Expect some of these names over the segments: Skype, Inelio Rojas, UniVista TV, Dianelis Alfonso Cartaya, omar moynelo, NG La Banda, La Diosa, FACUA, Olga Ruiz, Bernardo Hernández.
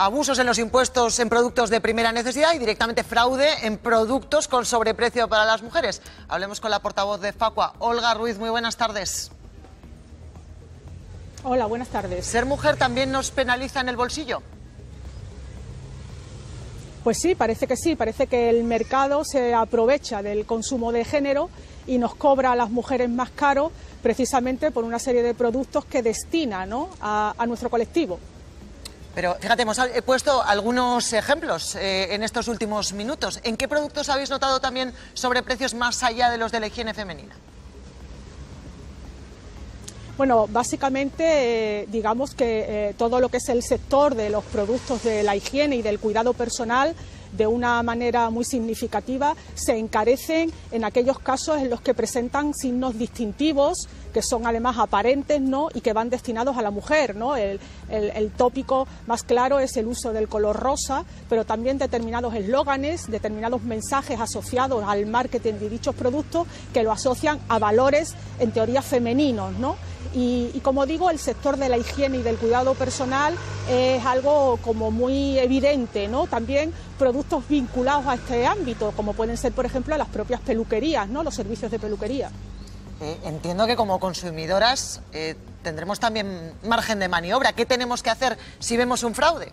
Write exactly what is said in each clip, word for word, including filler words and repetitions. Abusos en los impuestos en productos de primera necesidad y directamente fraude en productos con sobreprecio para las mujeres. Hablemos con la portavoz de FACUA, Olga Ruiz. Muy buenas tardes. Hola, buenas tardes. ¿Ser mujer también nos penaliza en el bolsillo? Pues sí, parece que sí. Parece que el mercado se aprovecha del consumo de género y nos cobra a las mujeres más caro precisamente por una serie de productos que destina, ¿no?, a, a nuestro colectivo. Pero fíjate, hemos he puesto algunos ejemplos eh, en estos últimos minutos. ¿En qué productos habéis notado también sobreprecios más allá de los de la higiene femenina? Bueno, básicamente, eh, digamos que eh, todo lo que es el sector de los productos de la higiene y del cuidado personal, de una manera muy significativa, se encarecen en aquellos casos en los que presentan signos distintivos, que son además aparentes, ¿no?, y que van destinados a la mujer, ¿no? El, el, el tópico más claro es el uso del color rosa, pero también determinados eslóganes, determinados mensajes asociados al marketing de dichos productos que lo asocian a valores en teoría femeninos, ¿no? Y, y como digo, el sector de la higiene y del cuidado personal es algo como muy evidente, ¿no? También productos vinculados a este ámbito, como pueden ser, por ejemplo, las propias peluquerías, ¿no?, los servicios de peluquería. Eh, entiendo que como consumidoras eh, tendremos también margen de maniobra. ¿Qué tenemos que hacer si vemos un fraude?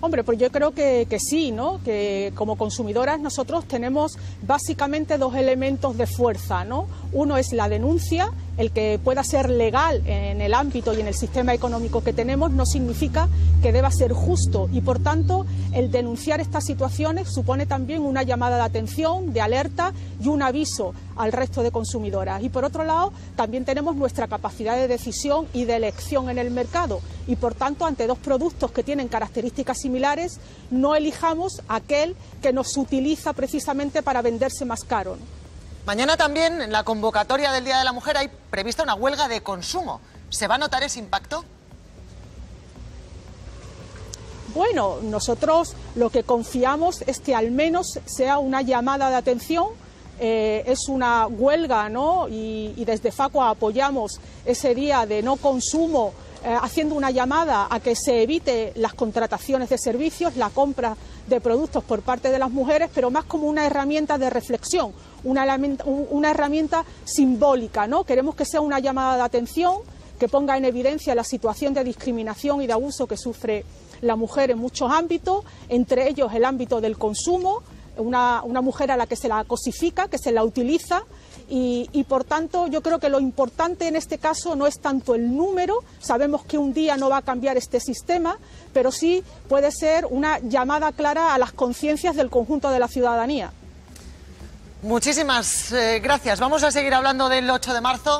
Hombre, pues yo creo que, que sí, ¿no? Que como consumidoras nosotros tenemos básicamente dos elementos de fuerza, ¿no? Uno es la denuncia. El que pueda ser legal en el ámbito y en el sistema económico que tenemos no significa que deba ser justo, y por tanto el denunciar estas situaciones supone también una llamada de atención, de alerta y un aviso al resto de consumidoras. Y por otro lado también tenemos nuestra capacidad de decisión y de elección en el mercado, y por tanto ante dos productos que tienen características similares no elijamos aquel que nos utiliza precisamente para venderse más caro, ¿no? Mañana también, en la convocatoria del Día de la Mujer, hay prevista una huelga de consumo. ¿Se va a notar ese impacto? Bueno, nosotros lo que confiamos es que al menos sea una llamada de atención. Eh, es una huelga, ¿no? Y, y desde FACUA apoyamos ese día de no consumo, eh, haciendo una llamada a que se evite las contrataciones de servicios, la compra de productos por parte de las mujeres, pero más como una herramienta de reflexión, una, una herramienta simbólica, ¿no? Queremos que sea una llamada de atención que ponga en evidencia la situación de discriminación y de abuso que sufre la mujer en muchos ámbitos, entre ellos el ámbito del consumo. Una, una mujer a la que se la cosifica, que se la utiliza, y, y por tanto yo creo que lo importante en este caso no es tanto el número. Sabemos que un día no va a cambiar este sistema, pero sí puede ser una llamada clara a las conciencias del conjunto de la ciudadanía. Muchísimas eh, gracias. Vamos a seguir hablando del ocho de marzo.